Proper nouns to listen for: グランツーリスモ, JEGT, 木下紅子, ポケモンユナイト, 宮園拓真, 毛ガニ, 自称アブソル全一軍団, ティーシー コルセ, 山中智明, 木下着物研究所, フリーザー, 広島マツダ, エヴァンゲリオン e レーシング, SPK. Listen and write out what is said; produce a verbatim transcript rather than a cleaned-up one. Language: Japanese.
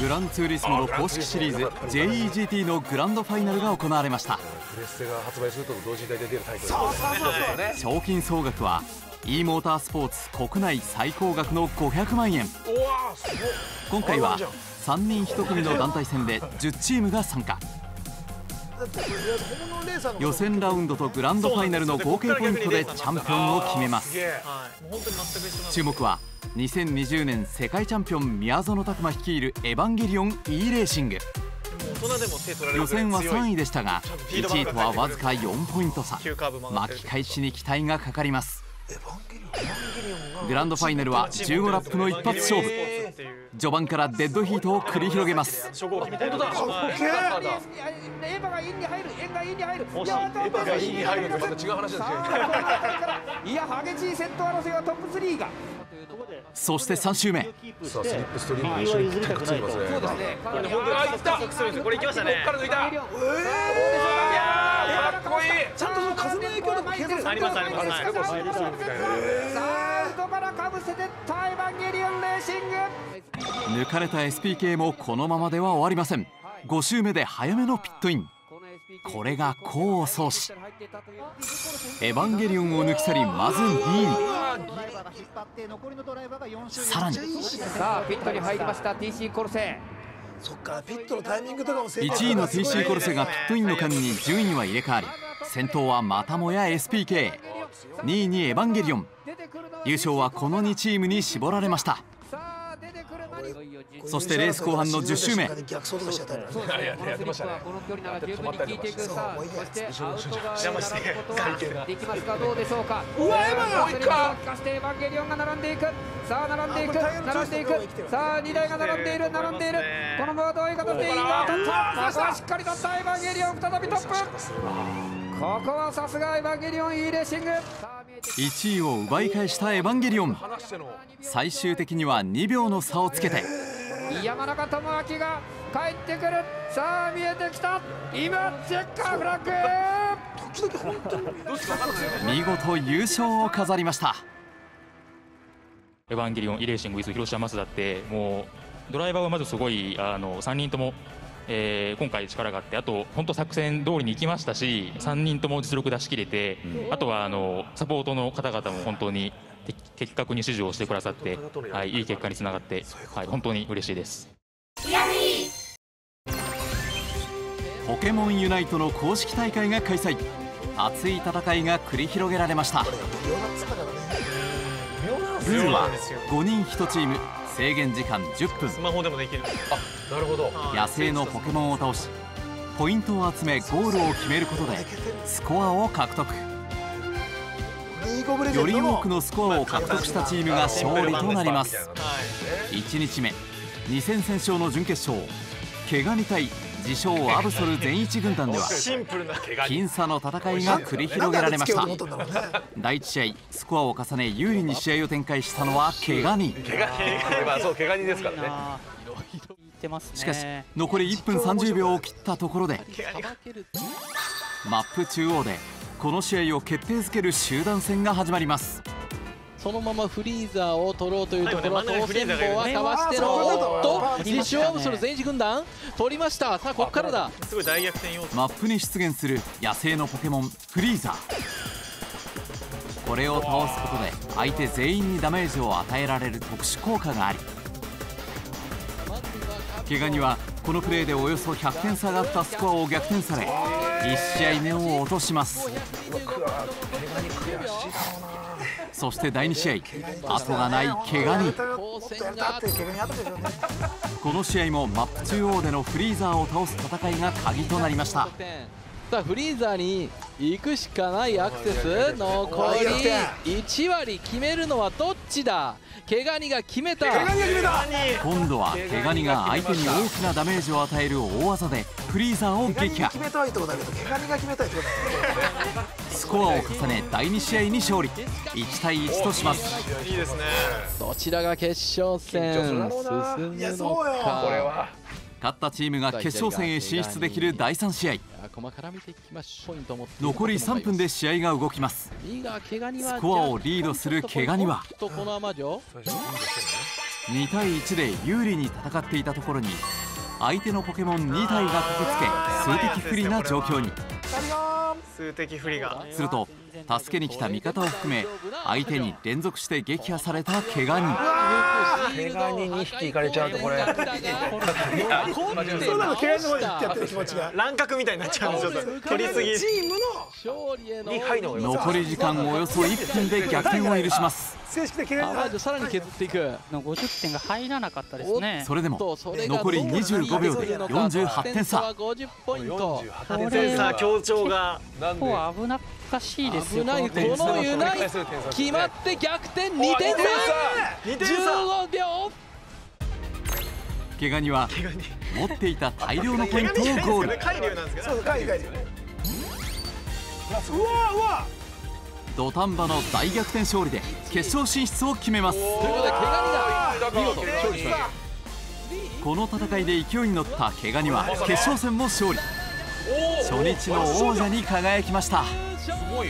グランツーリスモの公式シリーズ ジェイイージーティー のグランドファイナルが行われました。賞金総額は e モータースポーツ国内最高額のごひゃくまんえん。今回はさんにんひとくみの団体戦でじゅっチームが参加。予選ラウンドとグランドファイナルの合計ポイントでチャンピオンを決めます。注目はにせんにじゅうねん世界チャンピオン宮園拓真率いるエヴァンゲリオン e レーシング。予選はさんいでしたがいちいとはわずかよんポイントさ。巻き返しに期待がかかります。グランドファイナルはじゅうごラップの一発勝負。序盤からデッドヒートを繰り広げます。そしてさんしゅうめ、抜かれた エスピーケー もこのままでは終わりません。ごしゅうめで早めのピットイン。これが功を奏しエヴァンゲリオンを抜き去り、まずにいに。さらにさあピットに入りました ティーシー コルセ。いちいの ティーシー コルセがピットインの間に順位は入れ替わり、先頭はまたもや エスピーケー、 にいにエヴァンゲリオン。優勝はこのにチームに絞られました。そしてレース後半のじゅっしゅうめ、ここはさすがエヴァンゲリオン e レーシング。いちいを奪い返したエヴァンゲリオン、最終的にはにびょうの差をつけて山中智明が帰ってくる。さあ見えてきた、今チェッカーフラッグ。見事優勝を飾りました。エヴァンゲリオン e レーシング with 広島マツダって、もうドライバーはまずすごい、あのさんにんとも、えー、今回力があって、あと本当作戦通りに行きましたし、さんにんとも実力出し切れて、うん、あとはあのサポートの方々も本当に的確に指示をしてくださって、はい、いい結果につながって、はい、本当に嬉しいです。ポケモンユナイトの公式大会が開催。熱い戦いが繰り広げられました。ルールはごにんひとチーム、制限時間じゅっぷん。スマホでもできる。あ、なるほど。野生のポケモンを倒しポイントを集めゴールを決めることでスコアを獲得。より多くのスコアを獲得したチームが勝利となります。いちにちめ、にせんせんしょうの準決勝、毛ガニ対自称アブソル全一軍団では僅差の戦いが繰り広げられました。だいいちしあい、スコアを重ね有利に試合を展開したのは毛ガニ。しかし残りいっぷんさんじゅうびょうを切ったところで、マップ中央でこの試合を決定づける集団戦が始まります。そのままフリーザーを取ろうというところ、当選棒はかわしての、おっと自称アブソル全一軍団取りました。さあここからだ。マップに出現する野生のポケモンフリーザー、これを倒すことで相手全員にダメージを与えられる特殊効果があり、毛ガニはこのプレーでおよそひゃくてん差があったスコアを逆転されいちしあいめを落とします。そしてだいにしあい、後がない毛ガニ。この試合もマップ中央でのフリーザーを倒す戦いが鍵となりました。さあフリーザーに行くしかないアクセス、残りいちわり、決めるのはどっちだ。毛ガニが決めた。今度は毛ガニが相手に大きなダメージを与える大技でフリーザーを撃破。スコアを重ねだいにしあいに勝利、いちたいいちとします。どちらが決勝戦進むのか。勝ったチームが決勝戦へ進出できるだいさんしあい、残りさんぷんで試合が動きます。スコアをリードする毛ガニはにたいいちで有利に戦っていたところに相手のポケモンにたいが駆けつけ数的不利な状況に。数的不利がすると助けに来た味方を含め相手に連続して撃破された怪我人。怪我人にひきいかれちゃうとこれそうなの。怪我人の方に行っちゃってる気持ちが乱獲みたいになっちゃうんですよ。取りすぎ。残り時間およそいっぷんで逆転を許します。正式で怪我人さらに削っていく。ごじゅってんが入らなかったですね。それでも残りにじゅうごびょうでよんじゅうはってん差。これは強調が結構危なっかしいですよ。このユナイ決まって逆転にてん差。じゅうごびょう。怪我には持っていた大量のポイントをゴール。うわうわ土壇場の大逆転勝利で決勝進出を決めます。ということで毛ガニが見事勝利しました。この戦いで勢いに乗った毛ガニは決勝戦も勝利。初日の王者に輝きました。すごい。